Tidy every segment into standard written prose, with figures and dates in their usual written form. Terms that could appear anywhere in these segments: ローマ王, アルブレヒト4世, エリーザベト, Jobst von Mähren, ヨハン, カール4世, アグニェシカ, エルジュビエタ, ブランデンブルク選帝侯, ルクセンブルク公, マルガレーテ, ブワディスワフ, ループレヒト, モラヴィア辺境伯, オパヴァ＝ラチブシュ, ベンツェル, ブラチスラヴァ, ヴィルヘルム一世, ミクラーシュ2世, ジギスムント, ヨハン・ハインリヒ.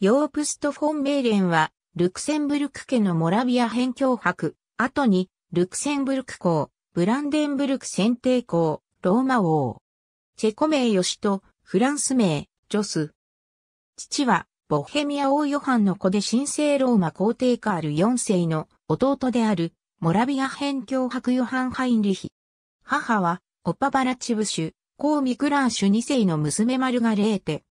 ヨープスト・フォン・メーレンは、ルクセンブルク家のモラビア辺境伯、後に、ルクセンブルク公、ブランデンブルク選定公、ローマ王。チェコ名ヨシと、フランス名、ジョス。父は、ボヘミア王ヨハンの子で神聖ローマ皇帝カール4世の弟である、モラビア辺境伯ヨハン・ハインリヒ。母は、オパバラチブシュ、公ミクラーシュ2世の娘マルガレーテ。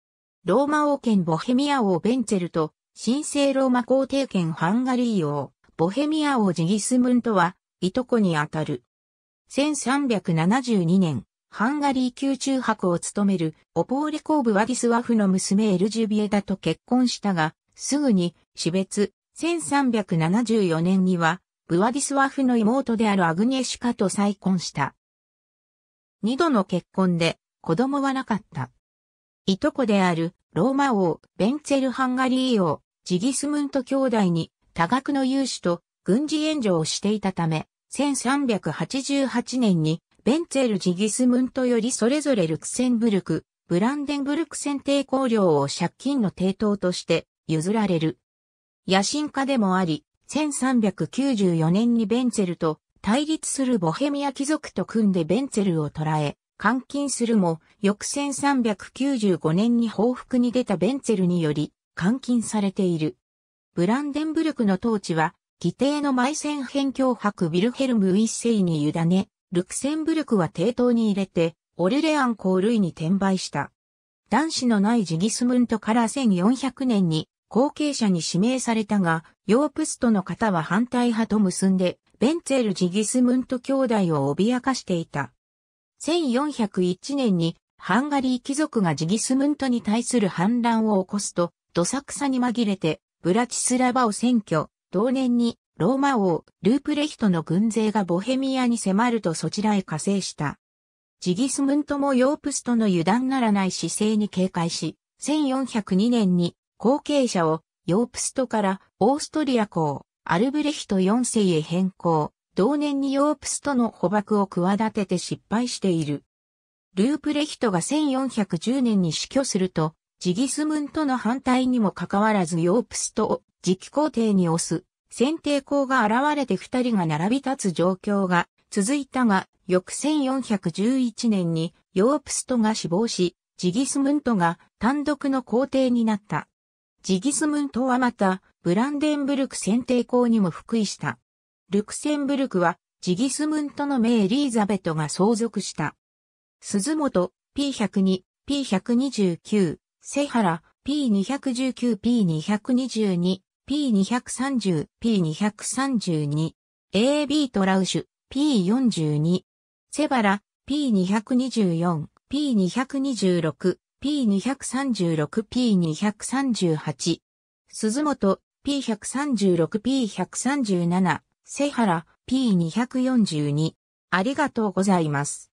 ローマ王兼ボヘミア王ベンツェルと、神聖ローマ皇帝兼ハンガリー王、ボヘミア王ジギスムントは、いとこにあたる。1372年、ハンガリー宮中伯を務める、オポーレ公ブワディスワフの娘エルジュビエタと結婚したが、すぐに、死別、1374年には、ブワディスワフの妹であるアグニェシカと再婚した。2度の結婚で、子供はなかった。いとこである、ローマ王、ベンツェルハンガリー王、ジギスムント兄弟に、多額の融資と軍事援助をしていたため、1388年に、ベンツェル・ジギスムントよりそれぞれルクセンブルク、ブランデンブルク選定公領を借金の抵当として譲られる。野心家でもあり、1394年にベンツェルと対立するボヘミア貴族と組んでベンツェルを捕らえ、監禁するも、翌1395年に報復に出たベンツェルにより監禁されている。ブランデンブルクの統治は、義弟のマイセン辺境伯ヴィルヘルム一世に委ね、ルクセンブルクは抵当に入れて、オルレアン公類に転売した。男子のないジギスムントから1400年に後継者に指名されたが、ヨープストの方は反対派と結んで、ベンツェル・ジギスムント兄弟を脅かしていた。1401年に、ハンガリー貴族がジギスムントに対する反乱を起こすと、どさくさに紛れて、ブラチスラバを占拠、同年にローマ王ループレヒトの軍勢がボヘミアに迫るとそちらへ加勢した。ジギスムントもヨープストの油断ならない姿勢に警戒し、1402年に後継者をヨープストからオーストリア公アルブレヒト4世へ変更、同年にヨープストの捕獲を企てて失敗している。ループレヒトが1410年に死去すると、ジギスムントの反対にもかかわらずヨープストを次期皇帝に推す選定公が現れて二人が並び立つ状況が続いたが、翌1411年にヨープストが死亡し、ジギスムントが単独の皇帝になった。ジギスムントはまたブランデンブルク選定公にも復位した。ルクセンブルクはジギスムントの姪エリーザベトが相続した。鈴本 P102、P129。セハラ、P219、P222、P230、P232、AB トラウシュ、P42、セバラ、P224、P226、P236、P238、鈴本、P136、P137、セハラ、P242。ありがとうございます。